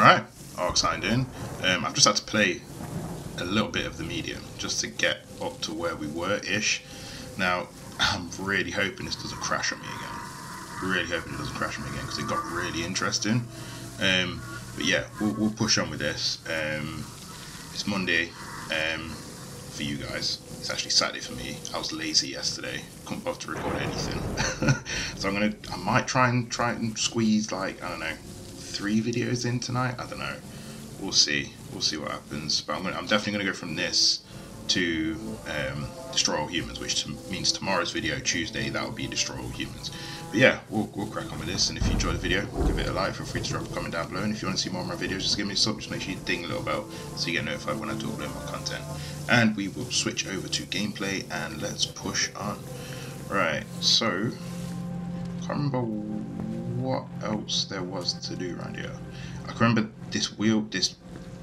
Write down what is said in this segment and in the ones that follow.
Alright, Ark signed in. I've just had to play a little bit of The Medium just to get up to where we were-ish. Now, I'm really hoping this doesn't crash on me again. Really hoping it doesn't crash on me again because it got really interesting. But yeah, we'll push on with this. It's Monday for you guys. It's actually Saturday for me. I was lazy yesterday. Couldn't bother to record anything. So I might try and squeeze, like, I don't know, 3 videos in tonight. I don't know. We'll see. We'll see what happens. But I'm definitely gonna go from this to Destroy All Humans, which means tomorrow's video, Tuesday, that'll be Destroy All Humans. But yeah, we'll crack on with this, and if you enjoyed the video, give it a like, feel free to drop a comment down below, and if you want to see more of my videos, just give me a sub, just make sure you ding a little bell, so you get notified when I do upload my content. And we will switch over to gameplay, and let's push on. Right, so, I can't remember what else there was to do around here. I can remember this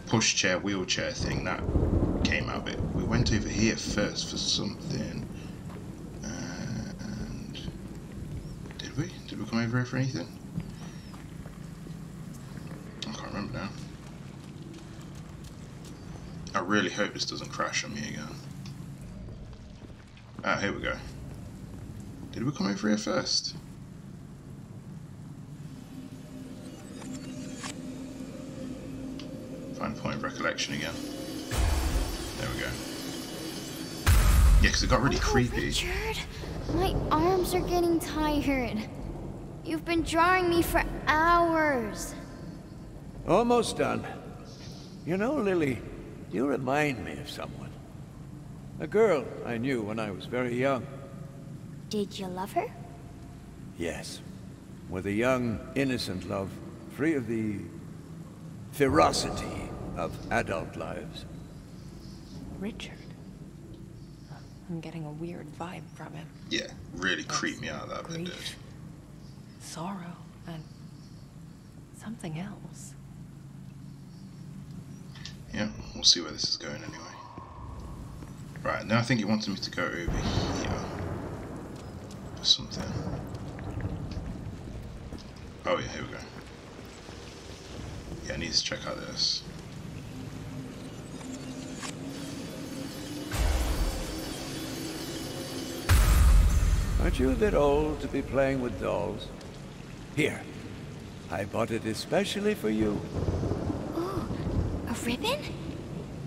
pushchair, wheelchair thing, that came out of it. We went over here first for something, and did we come over here for anything? I can't remember now. I really hope this doesn't crash on me again. Ah, here we go. Did we come over here first? Find point of recollection again. There we go. Yeah, because it got really creepy. Richard, my arms are getting tired. You've been drawing me for hours. Almost done. You know, Lily, you remind me of someone. A girl I knew when I was very young. Did you love her? Yes. With a young, innocent love, free of the ferocity of adult lives. Richard. I'm getting a weird vibe from him. Yeah, really creeped me out of that bit. Sorrow and something else. Yeah, we'll see where this is going anyway. Right, now I think he wants me to go over here for something. Oh yeah, here we go. Yeah, I need to check out this. Aren't you a bit old to be playing with dolls? Here, I bought it especially for you. Oh, a ribbon?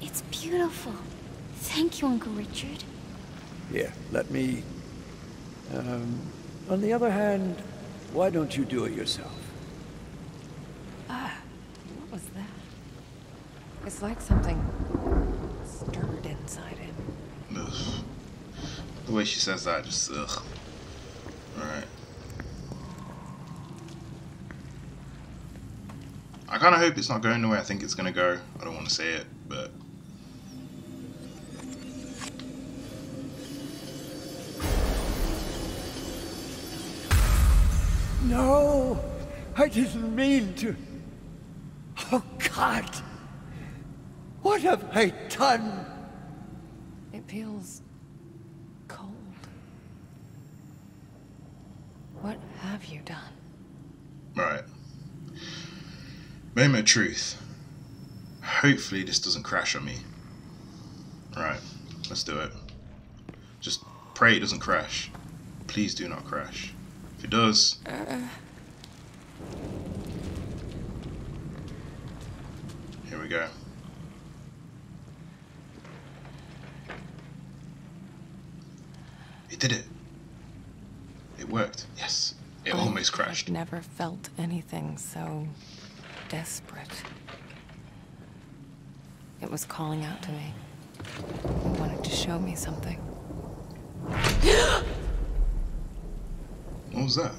It's beautiful. Thank you, Uncle Richard. Here, let me... on the other hand, why don't you do it yourself? What was that? It's like something stirred inside him. Ugh. The way she says that, just ugh. Alright. I kind of hope it's not going the way I think it's going to go. I don't want to say it, but... No! I didn't mean to... Oh, God! What have I done? It feels... cold. What have you done? Alright. Moment of truth. Hopefully this doesn't crash on me. Alright, let's do it. Just pray it doesn't crash. Please do not crash. If it does... Here we go. It did it. It worked. Yes. It almost crashed. I've never felt anything so desperate. It was calling out to me. It wanted to show me something. What was that?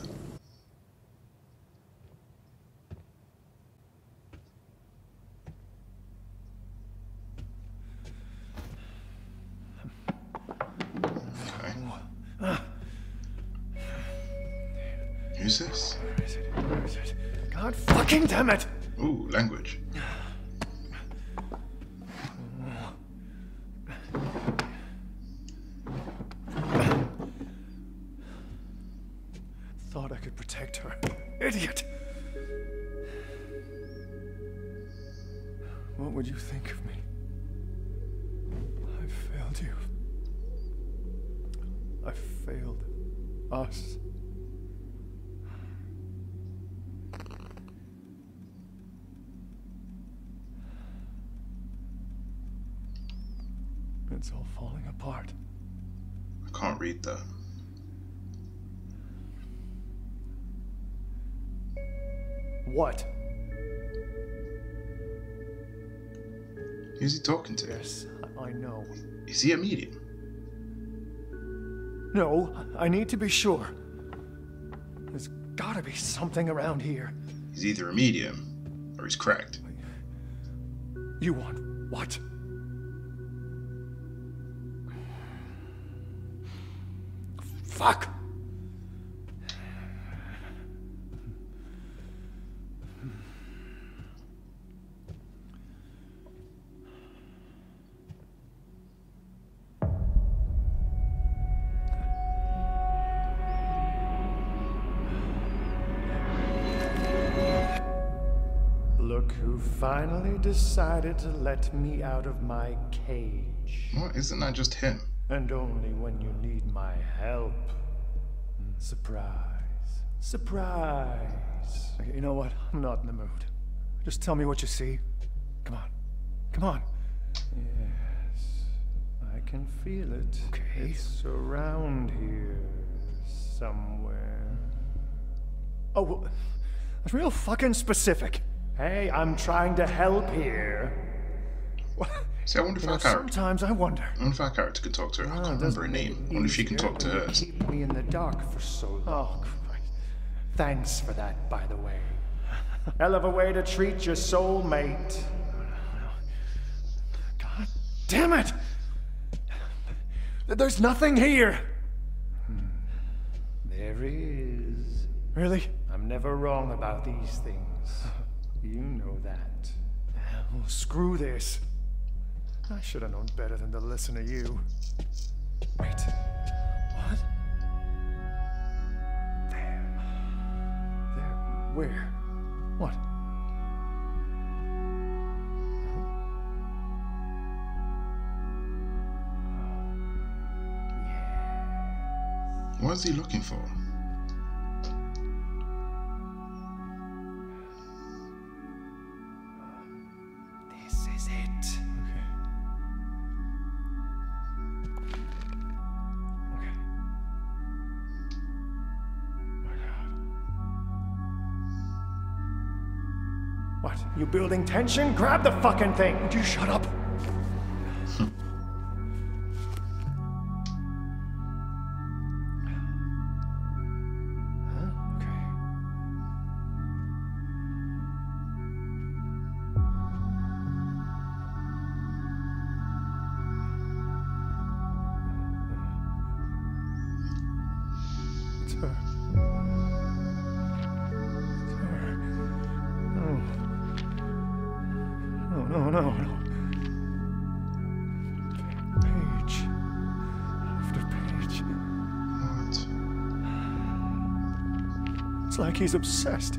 Who's this? Where is it? Where is it? God fucking damn it! Ooh, language. Thought I could protect her. Idiot! What would you think of me? I've failed you. I've failed us. It's all falling apart. I can't read that. What? Who's he talking to? Yes, I know. Is he a medium? No, I need to be sure. There's gotta be something around here. He's either a medium or he's cracked. You want what? Fuck! Look who finally decided to let me out of my cage. Well, isn't that just him? And only when you need my help. Surprise. Surprise. Okay, you know what? I'm not in the mood. Just tell me what you see. Come on. Come on. Yes. I can feel it. Okay. It's around here. Somewhere. Oh, well, that's real fucking specific. Hey, I'm trying to help here. What? See, I wonder if our character can talk to her. I can't remember her name. I wonder if she can talk to her. Keep me in the dark for so long. Oh, Christ. Thanks for that, by the way. Hell of a way to treat your soulmate. God damn it! There's nothing here! There is. Really? I'm never wrong about these things. You know that. Well, screw this. I should have known better than to listen to you. Wait. What? There. There. Where? What? Huh? Yes. What is he looking for? What? You building tension? Grab the fucking thing! Would you shut up? Huh? Okay. It's her. No. Page after page. What? It's like he's obsessed.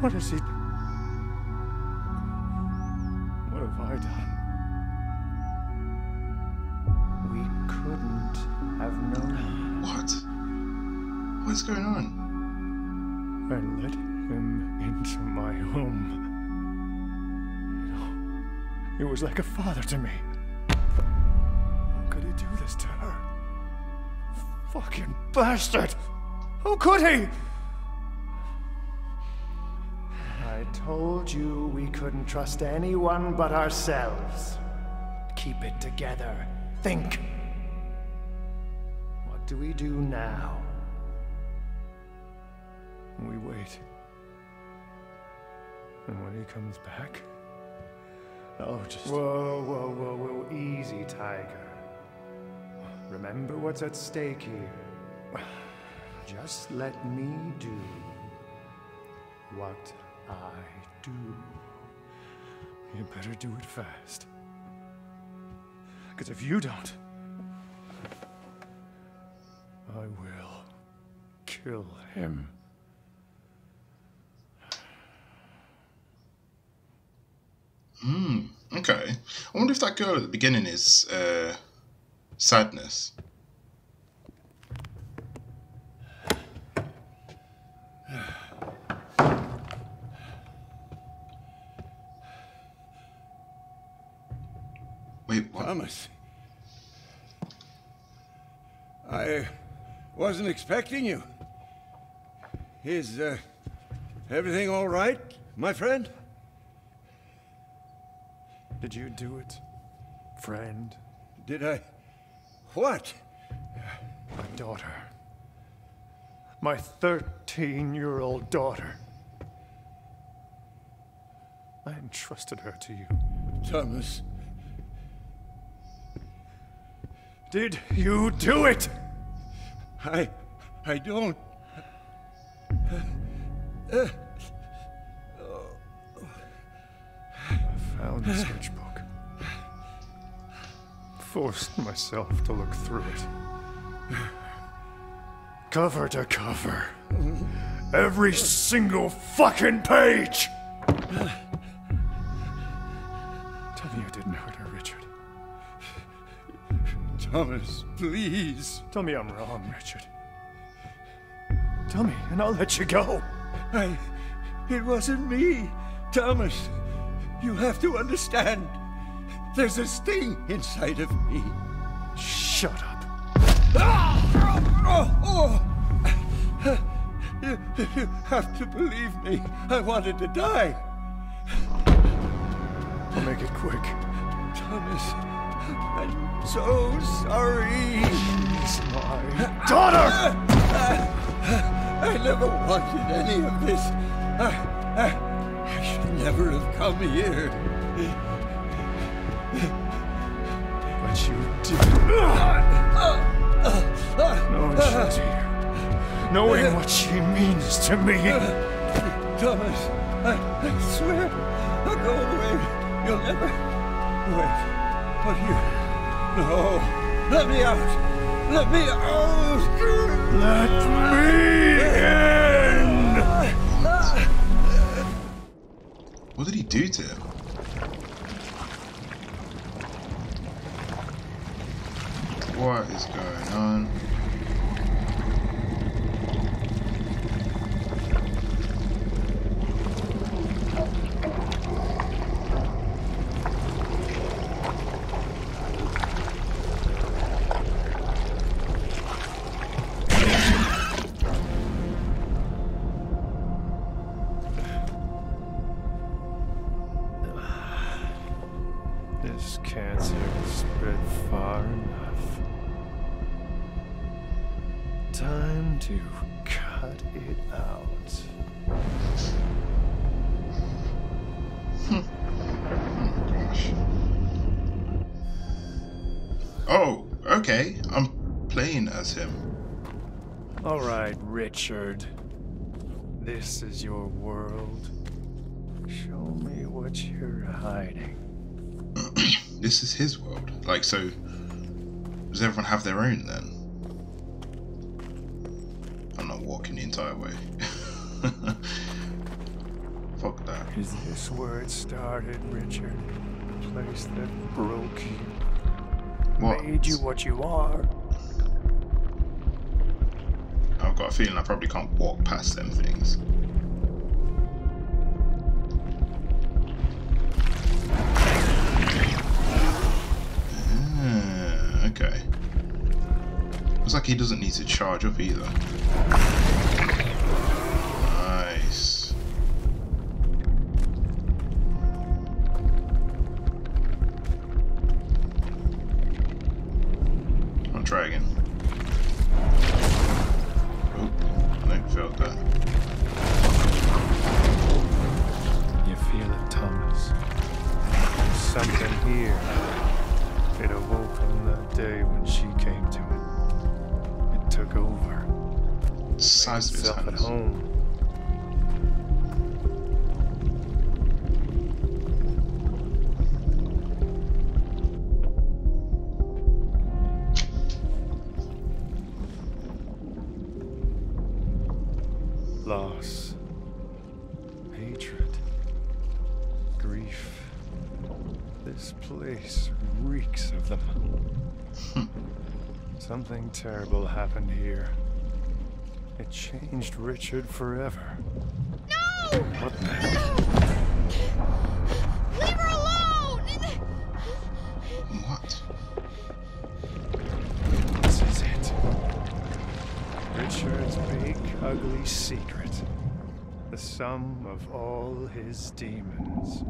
What is he? What have I done? We couldn't have known. What? What's going on? I let him into my home. You know, it was like a father to me. How could he do this to her? Fucking bastard! How could he? I told you we couldn't trust anyone but ourselves. Keep it together. Think. What do we do now? We wait. And when he comes back, I'll just... Whoa. Easy, Tiger. Remember what's at stake here. Just let me do what I do. You better do it fast. Because if you don't, I will kill him. Okay. I wonder if that girl at the beginning is Sadness. Wait, what? Thomas. I wasn't expecting you. Is everything all right, my friend? Did you do it, friend? Did I? What? My daughter. My 13-year-old daughter. I entrusted her to you. Thomas. Did you do it? I don't. I found the sketchbook. Forced myself to look through it. Cover to cover. Every single fucking page! Tell me you didn't hurt her, Richard. Thomas, please. Tell me I'm wrong, Richard. Tell me, and I'll let you go. It wasn't me, Thomas. You have to understand. There's a sting inside of me. Shut up. You have to believe me. I wanted to die. I'll make it quick. Thomas, I'm so sorry. She's my daughter! I never wanted any of this. I should never have come here. But you did. Knowing she's here. Knowing what she means to me. Thomas, I swear I'll go away. You'll never. Wait. But you. No. Let me out. Let me out. Let me in. What did he do to him? What is going on? Richard, this is your world. Show me what you're hiding. This is his world. Like, so does everyone have their own then? I'm not walking the entire way. Fuck that. Is this where it started, Richard? The place that broke you. What? Made you what you are. I've got a feeling I probably can't walk past them things. Okay. Looks like he doesn't need to charge up either. Nice. I'll try again. Felt that. You feel it, Thomas. There's something here. It awoke from that day when she came to it. It took over. It size of itself at home. Loss, hatred, grief, This place reeks of them. Something terrible happened here. It changed Richard forever. No! What the hell? Leave her alone! What? This is it. Richard's big, ugly secret. The sum of all his demons.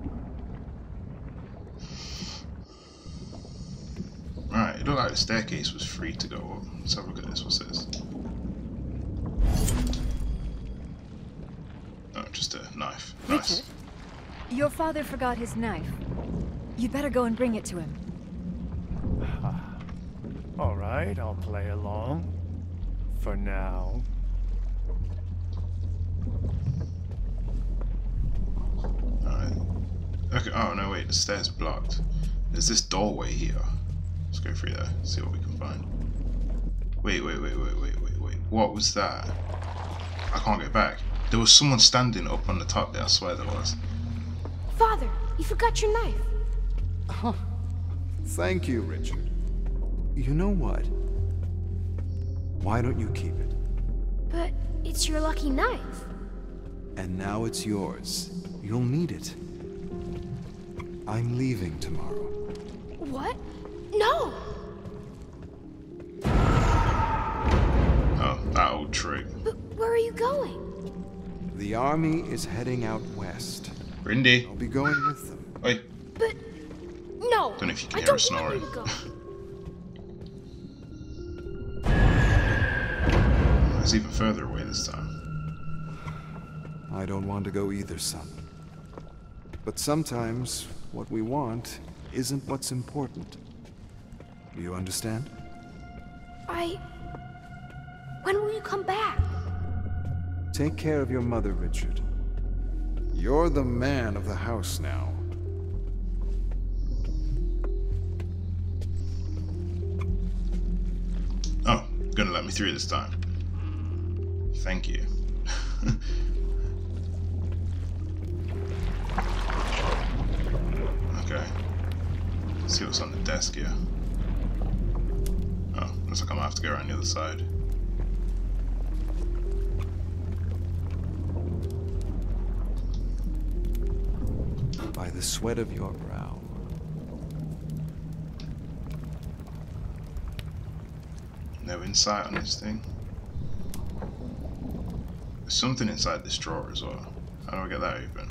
Alright, it looked like the staircase was free to go up. Let's have a look at this. What's this? Oh, just a knife. Nice. Richard, your father forgot his knife. You'd better go and bring it to him. Alright, I'll play along. For now. Alright. Okay, oh no, wait, the stairs are blocked. There's this doorway here. Let's go through there, see what we can find. Wait. What was that? I can't get back. There was someone standing up on the top there, I swear there was. Father, you forgot your knife. Oh, thank you, Richard. You know what? Why don't you keep it? But it's your lucky knife. And now it's yours. You'll need it. I'm leaving tomorrow. What? No! Oh, that old trick. But where are you going? The army is heading out west. Rindy. I'll be going with them. Wait. But no. I don't know if you can hear her snoring. It's even further away this time. I don't want to go either, son. But sometimes what we want isn't what's important. Do you understand? When will you come back? Take care of your mother, Richard. You're the man of the house now. Oh, gonna let me through this time. Thank you. Okay. Let's see what's on the desk here. Oh, looks like I'm gonna have to go around the other side. By the sweat of your brow. No insight on this thing. There's something inside this drawer as well. How do I get that open?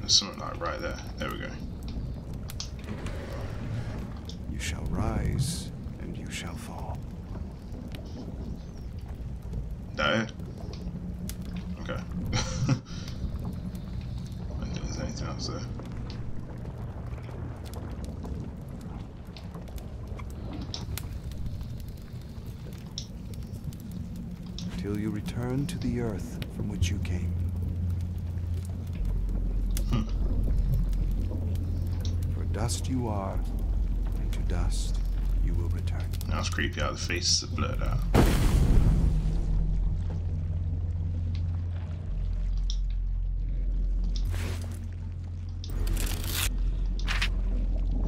There's something like right there. There we go. You shall rise, and you shall fall. That it? Okay. I don't think there's anything else there. Till you return to the earth from which you came. For dust you are. Dust, you will return. Now it's creepy how the faces are blurred out.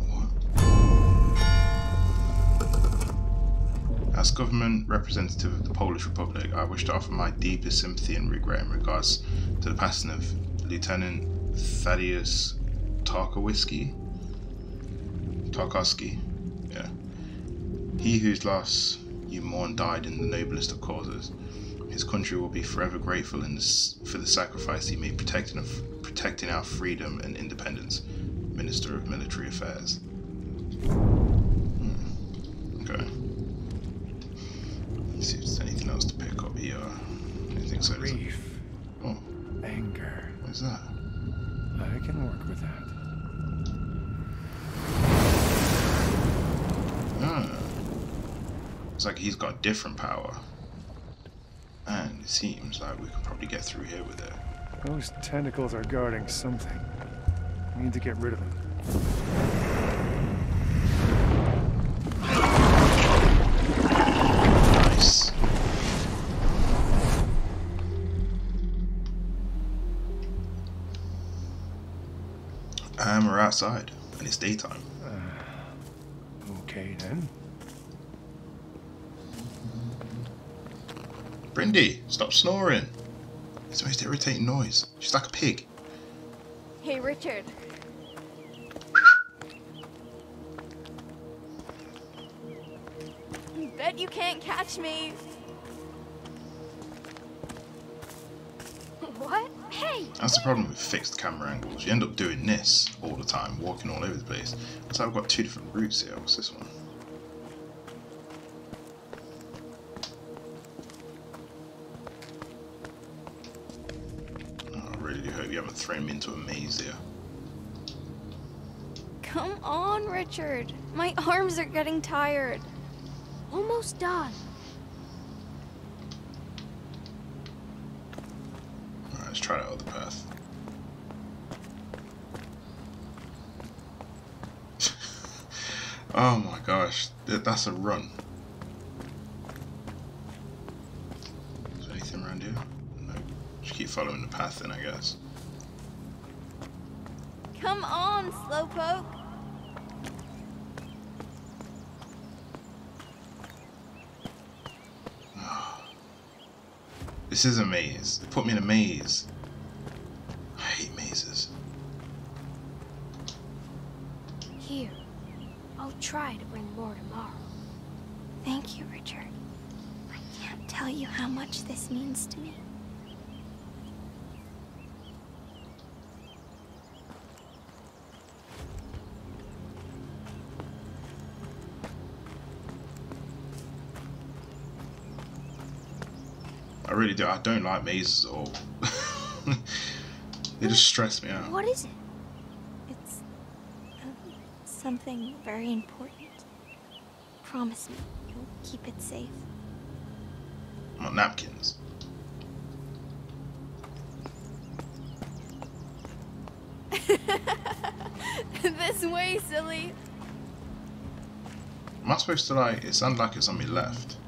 What? As government representative of the Polish Republic, I wish to offer my deepest sympathy and regret in regards to the passing of Lieutenant Thaddeus Tarkowski. Yeah. He whose loss you mourn died in the noblest of causes. His country will be forever grateful for the sacrifice he made protecting our freedom and independence. Minister of Military Affairs. Okay. Let's see if there's anything else to pick up here. I don't think so. Grief. Oh. Anger. What's that? I can work with that. It's like he's got different power. And it seems like we could probably get through here with it. Those tentacles are guarding something. We need to get rid of them. Nice. And we're outside, and it's daytime. Okay then. Brindy, stop snoring. It's the most irritating noise. She's like a pig. Hey, Richard. Bet you can't catch me. What? Hey! That's the problem with fixed camera angles. You end up doing this all the time, walking all over the place. So I've got two different routes here. What's this one? I really do hope you haven't thrown me into a maze here. Come on, Richard. My arms are getting tired. Almost done. Alright, let's try that other path. Oh my gosh, that's a run. Is there anything around here? No. Just keep following the path then, I guess. Come on, Slowpoke! This is a maze. They put me in a maze. I hate mazes. Here. I'll try to bring more tomorrow. Thank you, Richard. I can't tell you how much this means to me. I really do. I don't like mazes at all. They just stress me out. What is it? It's something very important. Promise me you'll keep it safe. Not napkins. This way, silly. Am I supposed to like? It sounds like it's on me left.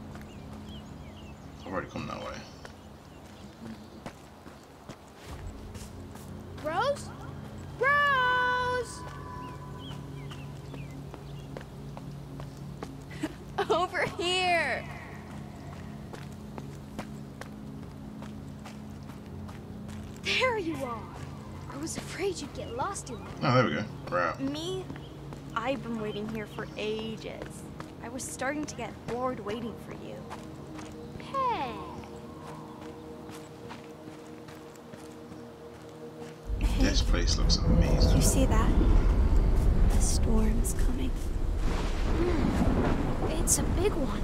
I've already come that way. Rose? Rose! Over here! There you are! I was afraid you'd get lost in there. Oh, there we go. We're out. Me? I've been waiting here for ages. I was starting to get bored waiting for you. This place looks amazing. You see that? The storm's coming. It's a big one.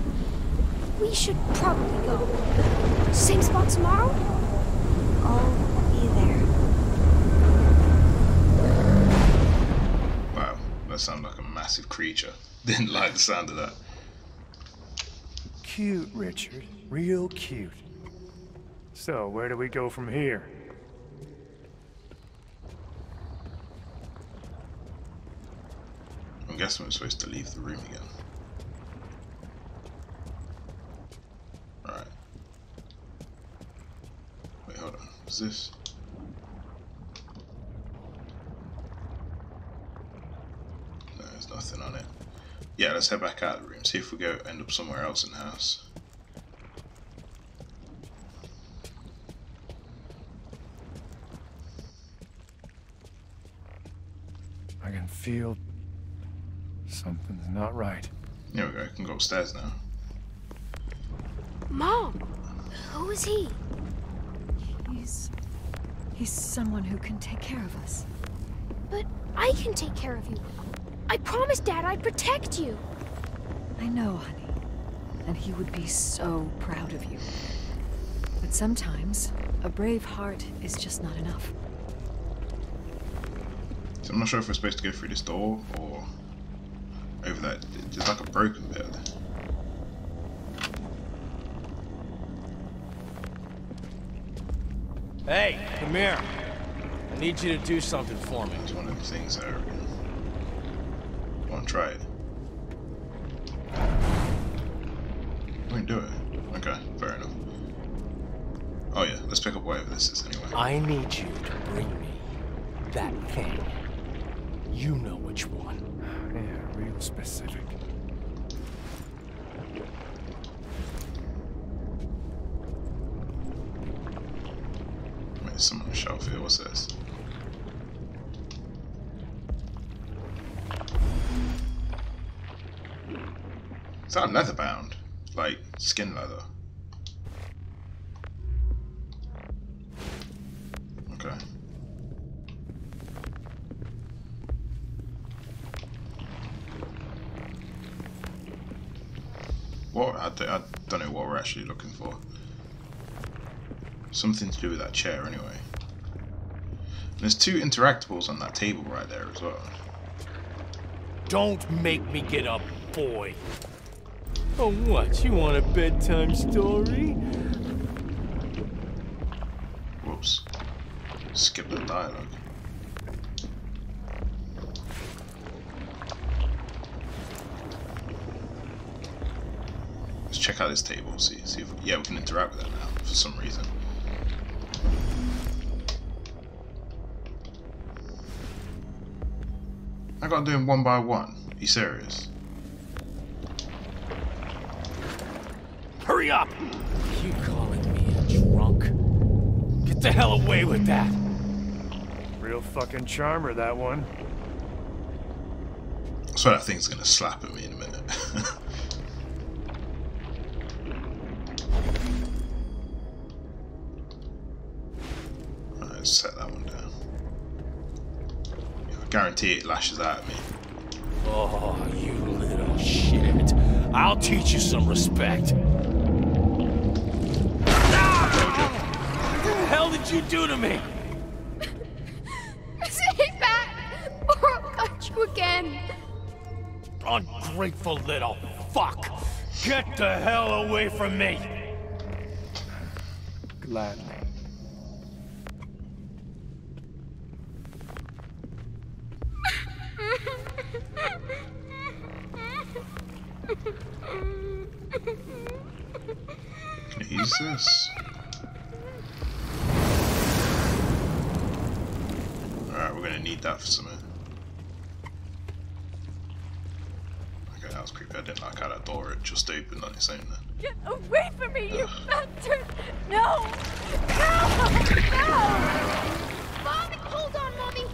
We should probably go. Same spot tomorrow? I'll be there. Wow, that sounded like a massive creature. Didn't like the sound of that. Cute, Richard. Real cute. So, where do we go from here? I'm guessing we're supposed to leave the room again. Right. Wait, hold on. Is this? No, there's nothing on it. Yeah, let's head back out of the room. See if we go end up somewhere else in the house. I can feel something's not right. There we go. I can go upstairs now. Mom, who is he? He's someone who can take care of us. But I can take care of you. I promised Dad I'd protect you. I know, honey. And he would be so proud of you. But sometimes a brave heart is just not enough. So I'm not sure if we're supposed to go through this door or over that. There's like a broken bit. Hey, come here. I need you to do something for me. It's one of the things I reckon. Go on, try it. We can do it. Okay, fair enough. Oh yeah, let's pick up whatever this is anyway. I need you to bring me that thing. You know which one. Yeah, real specific. Wait, someone shelf here, what's this? Is that leather bound? Like skin leather. Okay. What? I don't know what we're actually looking for. Something to do with that chair anyway. And there's two interactables on that table right there as well. Don't make me get up, boy. Oh, what? You want a bedtime story? Whoops. Skip the dialogue. Let's check out this table, see if... Yeah, we can interact with it now, for some reason. I gotta do them one by one. Are you serious? Hurry up! You calling me a drunk? Get the hell away with that! Real fucking charmer, that one. I swear that thing's gonna slap at me in a minute. Alright, let's set that one down. Yeah, I guarantee it lashes out at me. Oh, you little shit. I'll teach you some respect. What the hell did you do to me? Stay back, or I'll cut you again. Ungrateful little fuck! Get the hell away from me! Gladly. Jesus. We're gonna need that for something. Okay, that was creepy. I didn't like how that door it just opened on its own then. Get away from me, you bastard! No! No! No! Mommy, hold on, Mommy!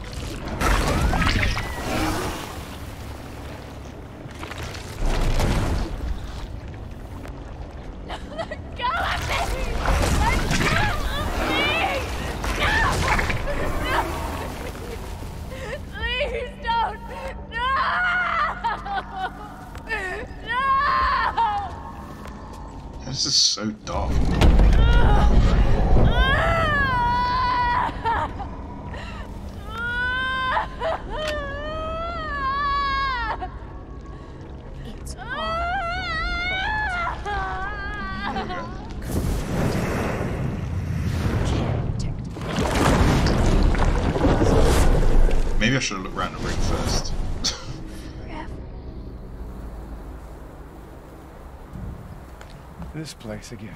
This is so dark. It's maybe I should have looked around the ring first. This place again,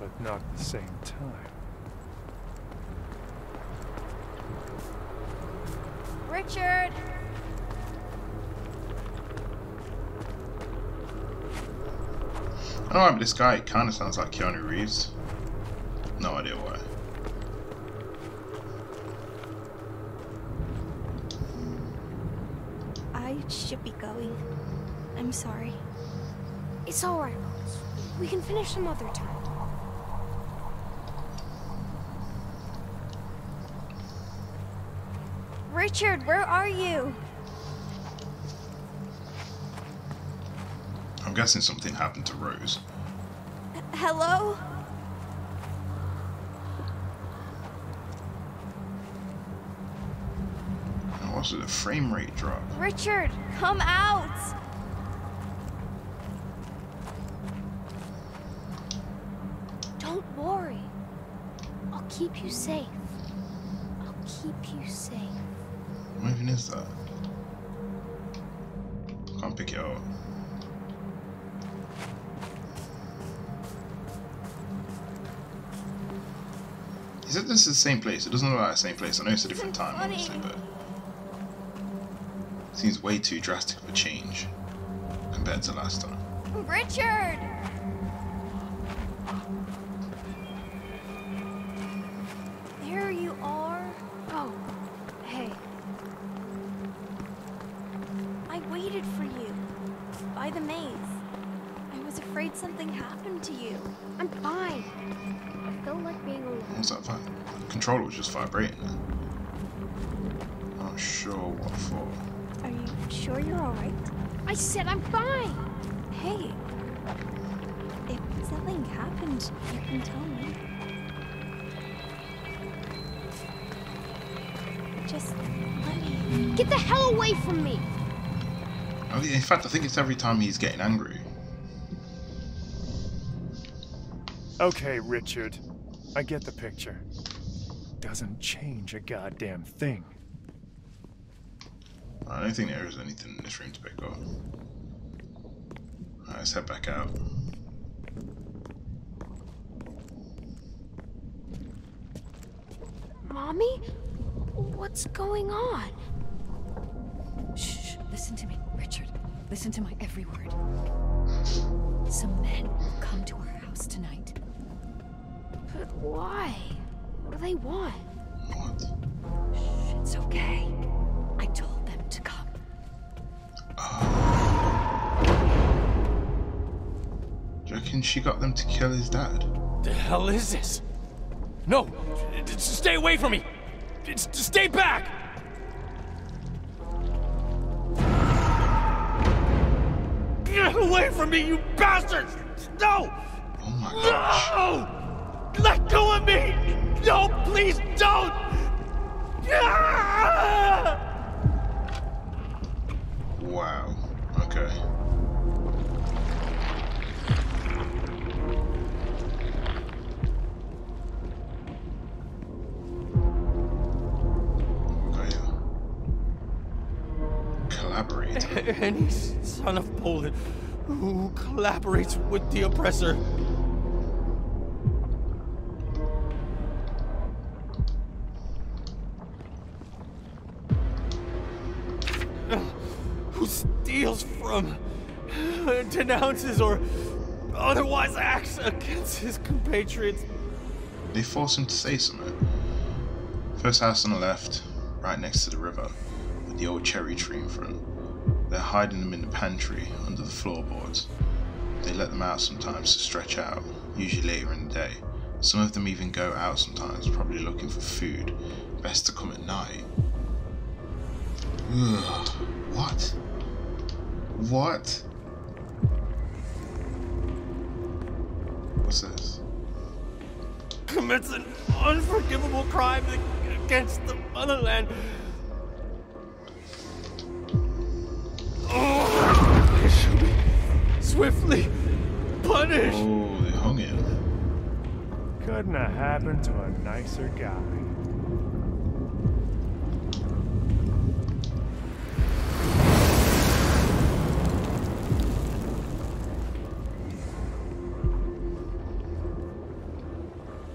but not at the same time. Richard! I don't know, but this guy kind of sounds like Keanu Reeves. No idea why. I should be going. I'm sorry. It's alright. We can finish some other time. Richard, where are you? I'm guessing something happened to Rose. Hello? And also the frame rate drop. Richard, come out! I'll keep you safe. I'll keep you safe. What even is that? Can't pick it up. Is it this is the same place? It doesn't look like the same place. I know it's a different time, obviously, but Seems way too drastic of a change compared to last time. Richard! There you are. Oh, hey. I waited for you by the maze. I was afraid something happened to you. I'm fine. I feel like being alone. What's that fine? The controller was just vibrating. Not sure what for. Are you sure you're alright? I said I'm fine! Hey, if something happened, you can tell me. Just let me... Get the hell away from me! In fact, I think it's every time he's getting angry. Okay, Richard. I get the picture. Doesn't change a goddamn thing. I don't think there is anything in this room to pick up. Alright, let's head back out. Mommy? What's going on? Shh, listen to me, Richard. Listen to my every word. Some men will come to our house tonight. But why? What do they want? What? Shh, it's okay. I told to come. Do you reckon she got them to kill his dad? The hell is this? No! Stay away from me! Stay back! Get away from me, you bastards! No! Oh my gosh. No! Let go of me! No, please don't! Ah! Wow, okay. Collaborate. Any son of Poland who collaborates with the oppressor. Steals from, denounces, or otherwise acts against his compatriots. They force him to say something. First house on the left, right next to the river, with the old cherry tree in front. They're hiding them in the pantry, under the floorboards. They let them out sometimes to stretch out, usually later in the day. Some of them even go out sometimes, probably looking for food. Best to come at night. Ugh, what? What? What's this? Commits an unforgivable crime against the motherland. Oh, they should be swiftly punished. Oh, they hung him. Couldn't have happened to a nicer guy.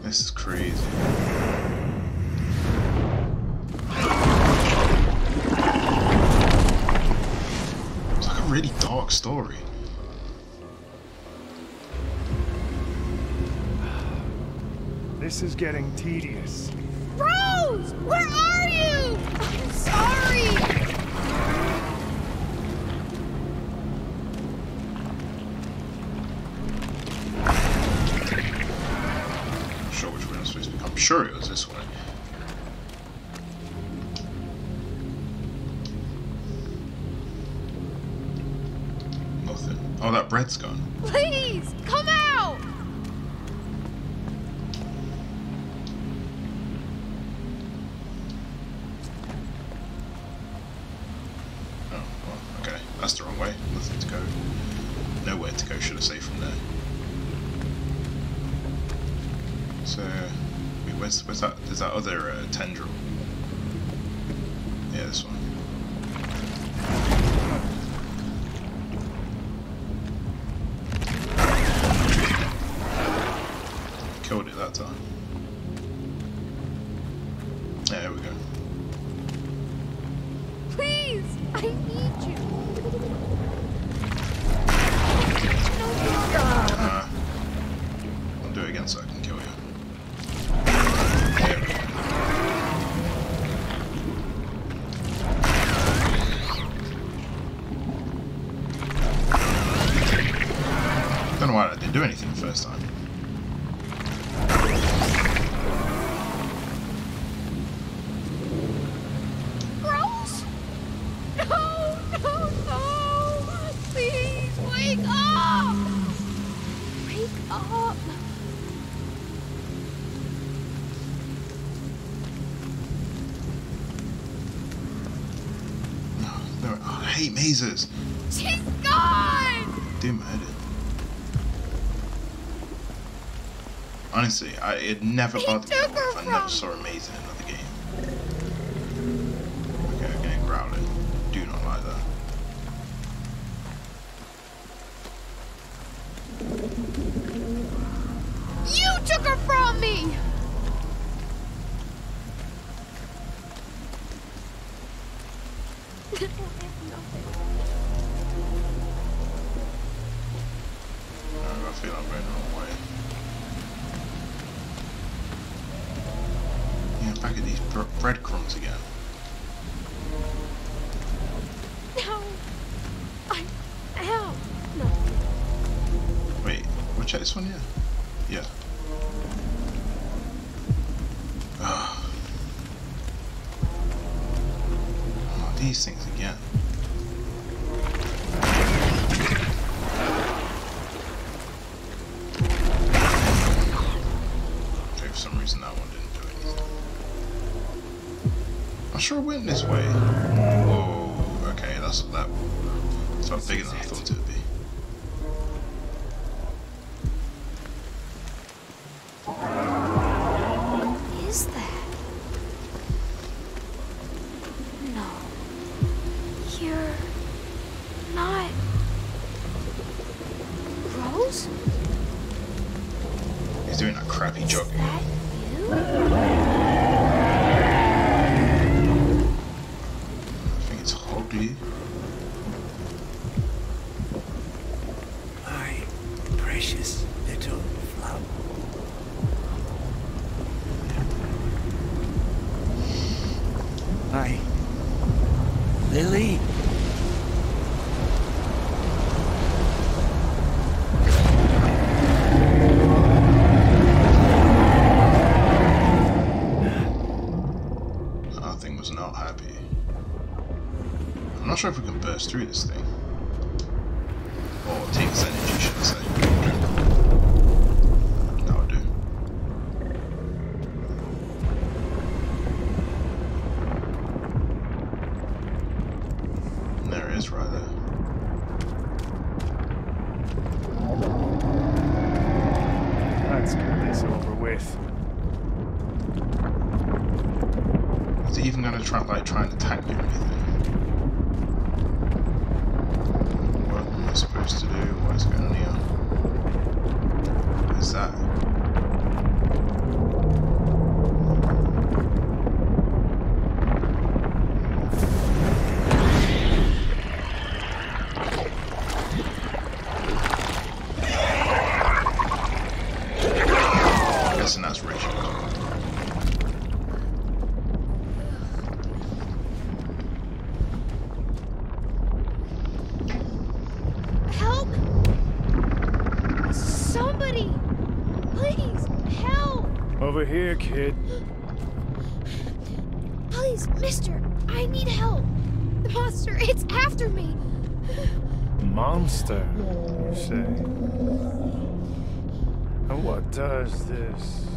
This is crazy. It's like a really dark story. This is getting tedious. Rose, where are you? I'm sorry. I'm sure it was this way. Nothing. Oh, that bread's gone. Please, come out! Oh, well, okay. That's the wrong way. Nothing to go. Nowhere to go, should I say, from there. So... Where's that? There's that other tendril. Yeah, this one. Killed it that time. There we go. Please, I need you. Don't do it again, so I can kill you. There we go. Don't know why I didn't do anything the first time. She's gone! Dude, murdered. Honestly, it never bothered me if I never saw Maze in another game. Okay, I'm getting growled. Do not like that. You took her from me! I went this way. Whoa, okay, that it's not bigger than I thought it would be. What is that? No. You're not Rose? He's doing that crappy job again. Through this thing. Or take this energy, should I say. That'll do. There it is, right there. Let's get this over with. Is it even going to try and attack you or anything? To do, what's going on here? What is that? I'm guessing that's Rachel. Over here, kid. Please, mister, I need help. The monster, it's after me. Monster, you say? And what does this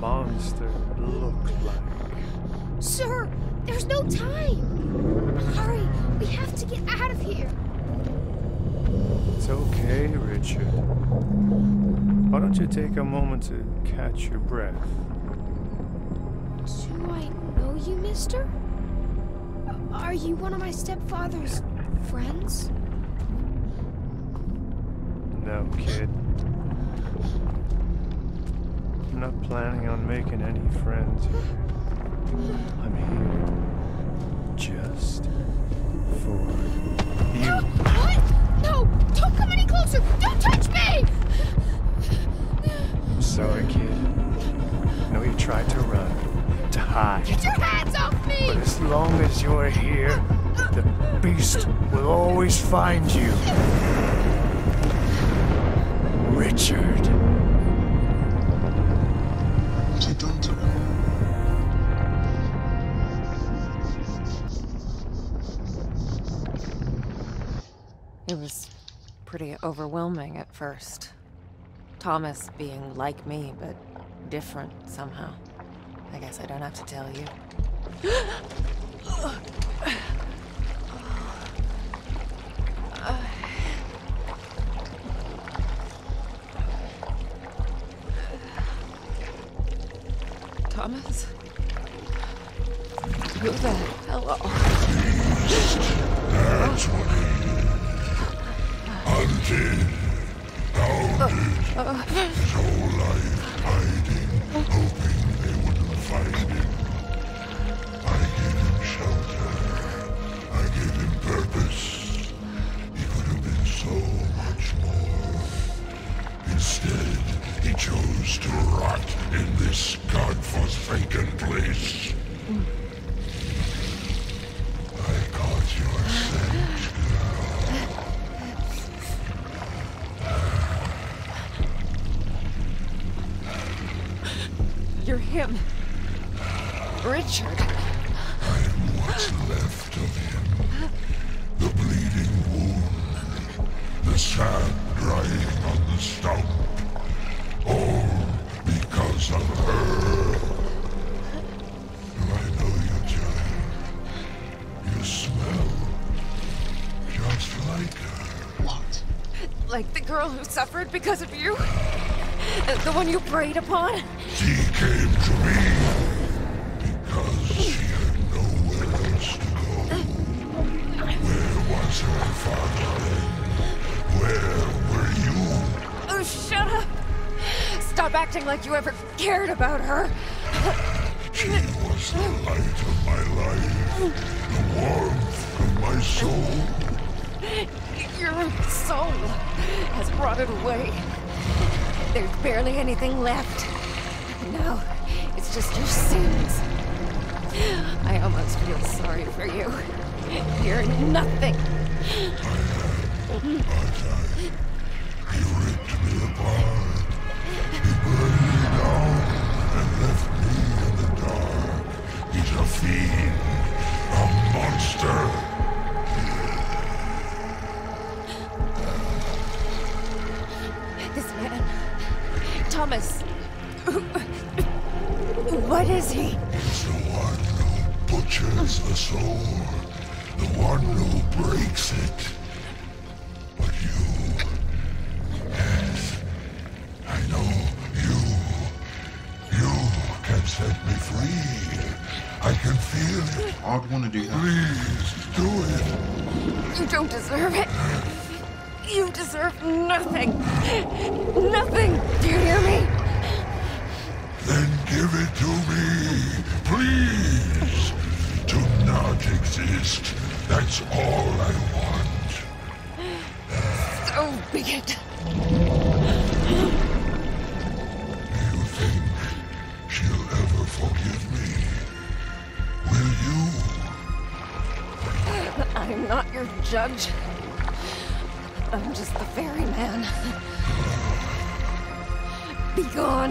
monster look like? Sir, there's no time. Hurry, we have to get out of here. It's okay, Richard. Why don't you take a moment to catch your breath? Do I know you, mister? Are you one of my stepfather's friends? No, kid. I'm not planning on making any friends. I'm here just for you. No! What? No! Don't come any closer! Don't touch me! I'm sorry, kid. I know you tried to run, to hide. Get your hands off me! But as long as you're here, the beast will always find you. Richard. It was pretty overwhelming at first. Thomas being like me, but different somehow. I guess I don't have to tell you. Thomas? Who the hell are you? That's what he did. Hunted, hounded, his whole life hiding, hoping they wouldn't find him. I gave him shelter. I gave him purpose. He could have been so much more. Instead, he chose to rot in this godforsaken place. I caught your scent, girl. You're him. Richard. I am what's left of him. The bleeding wound. The sand drying on the stump. All because of her. I know you, John. You smell just like her. What? Like the girl who suffered because of you? The one you preyed upon? She came to me because she had nowhere else to go. Where was her father then? Where were you? Oh, shut up! Stop acting like you ever cared about her. She was the light of my life, the warmth of my soul. Your soul has brought it away. There's barely anything left. Now, it's just your sins. I almost feel sorry for you. You're nothing. He ripped me apart. A fiend, a monster. This man, Thomas, what is he? He's the one who butchers the soul, the one who breaks it. But you, yes, I know you can set me free. I can feel it. I'd want to do that. Please, do it. You don't deserve it. You deserve nothing. Nothing. Do you hear me? Then give it to me. Please. Do not exist. That's all I want. So be it. You think she'll ever forgive me? I'm not your judge. I'm just the ferryman. Be gone.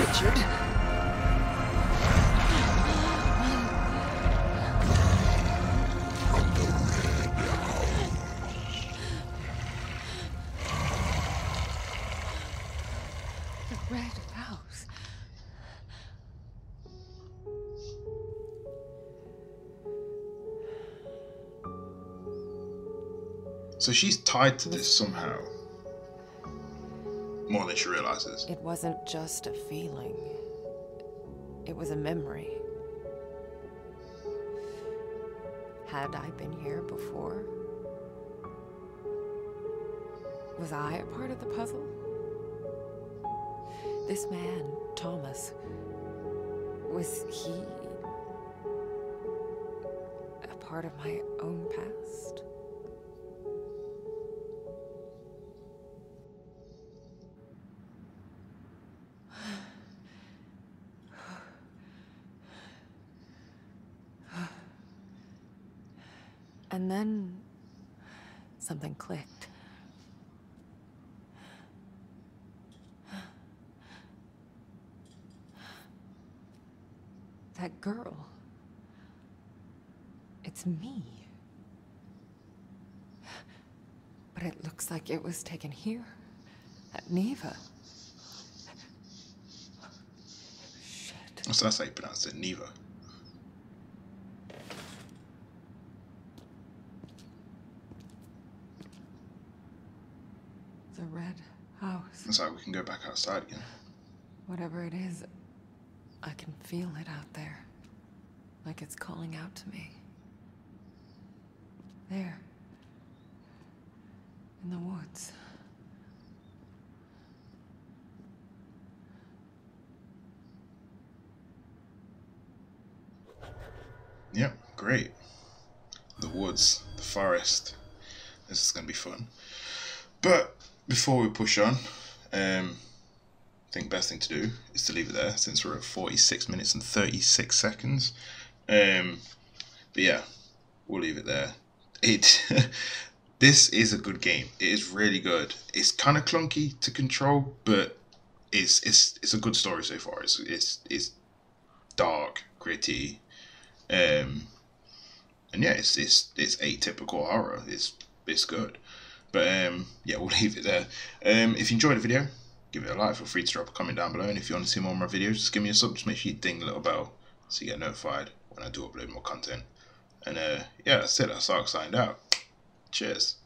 Richard. From the Red House. The Red House? So she's tied to this somehow. More than she realizes. It wasn't just a feeling. It was a memory. Had I been here before? Was I a part of the puzzle? This man, Thomas, Was he a part of my own past? And then something clicked. That girl, it's me. But it looks like it was taken here, at Neva. Shit. So that's how you pronounce it, Neva. The red house. That's how we can go back outside again. Whatever it is, I can feel it out there, like it's calling out to me. There, in the woods. Yep, great. The woods, the forest. This is gonna be fun. But before we push on, I think best thing to do is to leave it there, since we're at 46 minutes and 36 seconds. But yeah, we'll leave it there. This is a good game. It is really good. It's kind of clunky to control, but it's a good story so far. It's dark, gritty, and yeah, it's atypical horror. It's good. But yeah, we'll leave it there. If you enjoyed the video, give it a like, feel free to drop a comment down below, and if you want to see more of my videos, just give me a sub, just make sure you ding the little bell so you get notified when I do upload more content. And yeah, that's it, that's all I signed out. Cheers.